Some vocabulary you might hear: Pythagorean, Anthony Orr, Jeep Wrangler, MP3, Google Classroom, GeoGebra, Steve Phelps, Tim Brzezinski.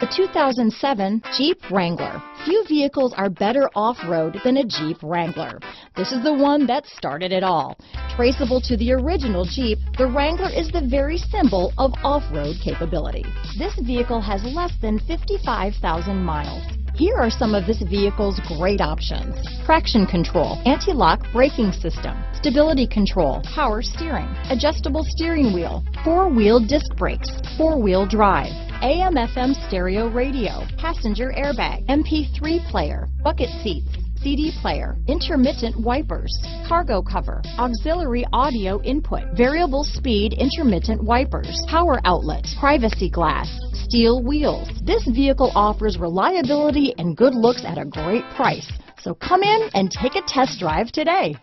The 2007 Jeep Wrangler. Few vehicles are better off-road than a Jeep Wrangler. This is the one that started it all. Traceable to the original Jeep, the Wrangler is the very symbol of off-road capability. This vehicle has less than 55,000 miles. Here are some of this vehicle's great options: traction control, anti-lock braking system, stability control, power steering, adjustable steering wheel, four-wheel disc brakes, four-wheel drive, AM/FM stereo radio, passenger airbag, MP3 player, bucket seats, CD player, intermittent wipers, cargo cover, auxiliary audio input, variable speed intermittent wipers, power outlet, privacy glass, steel wheels. This vehicle offers reliability and good looks at a great price. So come in and take a test drive today.